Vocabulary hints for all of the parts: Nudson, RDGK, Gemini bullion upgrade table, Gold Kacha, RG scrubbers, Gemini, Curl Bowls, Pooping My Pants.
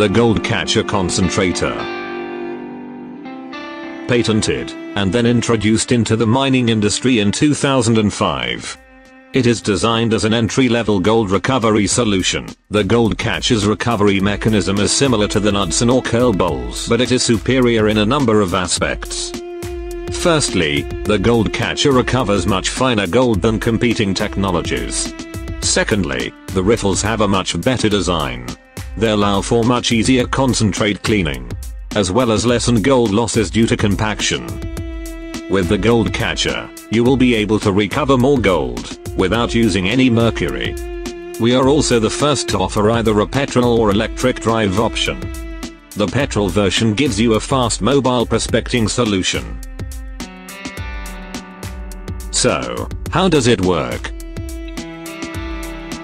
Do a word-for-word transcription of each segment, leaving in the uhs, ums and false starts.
The Gold Kacha concentrator. Patented, and then introduced into the mining industry in two thousand five. It is designed as an entry-level gold recovery solution. The Gold Kacha's recovery mechanism is similar to the Nudson or Curl Bowls, but it is superior in a number of aspects. Firstly, the Gold Kacha recovers much finer gold than competing technologies. Secondly, the riffles have a much better design. They allow for much easier concentrate cleaning, as well as lessened gold losses due to compaction. With the Gold Kacha, you will be able to recover more gold without using any mercury. We are also the first to offer either a petrol or electric drive option. The petrol version gives you a fast mobile prospecting solution. So, how does it work?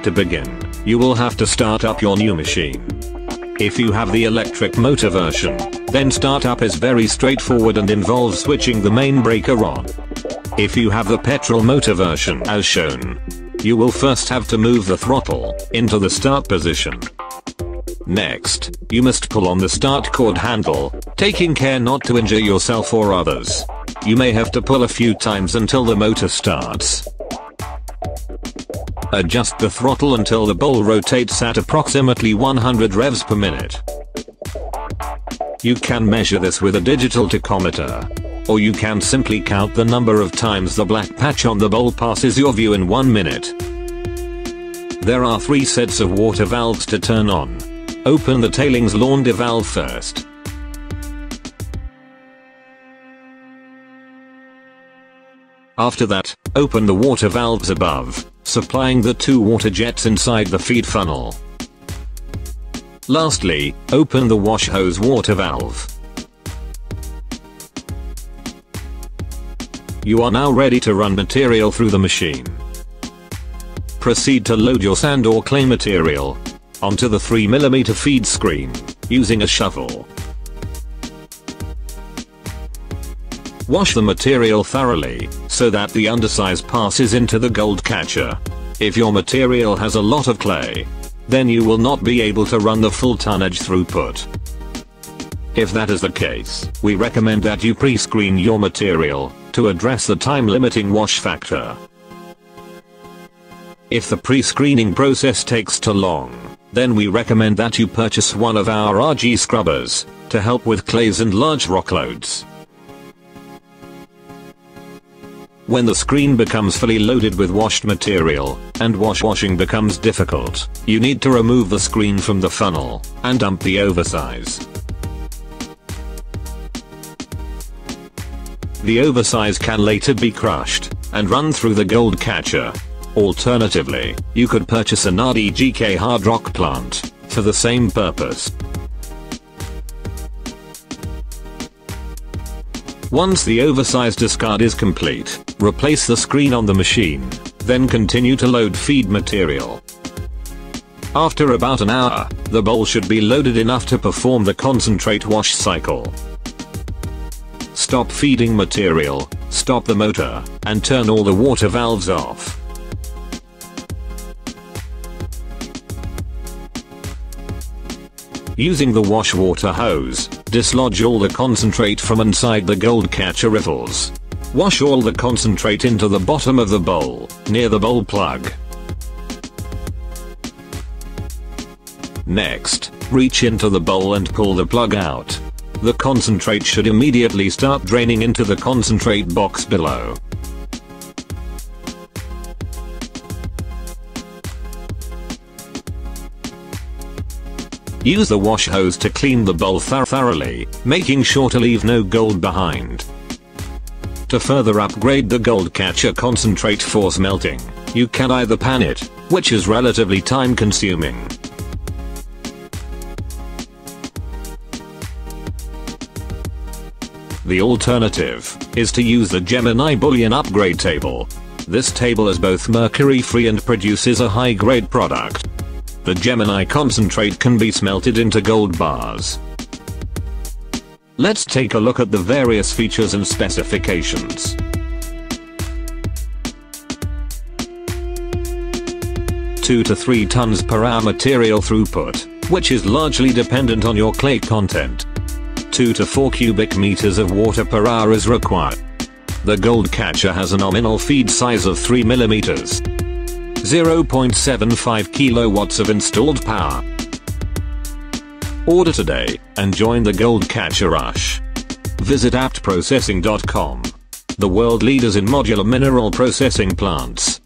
To begin, you will have to start up your new machine. If you have the electric motor version, then startup is very straightforward and involves switching the main breaker on. If you have the petrol motor version as shown, you will first have to move the throttle into the start position. Next, you must pull on the start cord handle, taking care not to injure yourself or others. You may have to pull a few times until the motor starts. Adjust the throttle until the bowl rotates at approximately one hundred revs per minute. You can measure this with a digital tachometer, or you can simply count the number of times the black patch on the bowl passes your view in one minute. There are three sets of water valves to turn on. Open the tailings launder valve first. After that, open the water valves above, supplying the two water jets inside the feed funnel. Lastly, open the wash hose water valve. You are now ready to run material through the machine. Proceed to load your sand or clay material onto the three millimeter feed screen using a shovel. Wash the material thoroughly, so that the undersize passes into the Gold Kacha. If your material has a lot of clay, then you will not be able to run the full tonnage throughput. If that is the case, we recommend that you pre-screen your material, to address the time-limiting wash factor. If the pre-screening process takes too long, then we recommend that you purchase one of our R G scrubbers, to help with clays and large rock loads. When the screen becomes fully loaded with washed material, and wash washing becomes difficult, you need to remove the screen from the funnel, and dump the oversize. The oversize can later be crushed, and run through the Gold Kacha. Alternatively, you could purchase an R D G K hard rock plant, for the same purpose. Once the oversized discard is complete, replace the screen on the machine, then continue to load feed material. After about an hour, the bowl should be loaded enough to perform the concentrate wash cycle. Stop feeding material, stop the motor, and turn all the water valves off. Using the wash water hose, dislodge all the concentrate from inside the Gold Kacha riffles. Wash all the concentrate into the bottom of the bowl, near the bowl plug. Next, reach into the bowl and pull the plug out. The concentrate should immediately start draining into the concentrate box below. Use the wash hose to clean the bowl thoroughly, making sure to leave no gold behind. To further upgrade the Gold Kacha concentrate for smelting, you can either pan it, which is relatively time consuming, the alternative is to use the Gemini bullion upgrade table. This table is both mercury free and produces a high grade product. The Gemini concentrate can be smelted into gold bars. Let's take a look at the various features and specifications. two to three tons per hour material throughput, which is largely dependent on your clay content. two to four cubic meters of water per hour is required. The Gold Kacha has a nominal feed size of three millimeters, zero point seven five kilowatts of installed power. Order today and join the Gold Kacha rush. Visit apt processing dot com, the world leaders in modular mineral processing plants.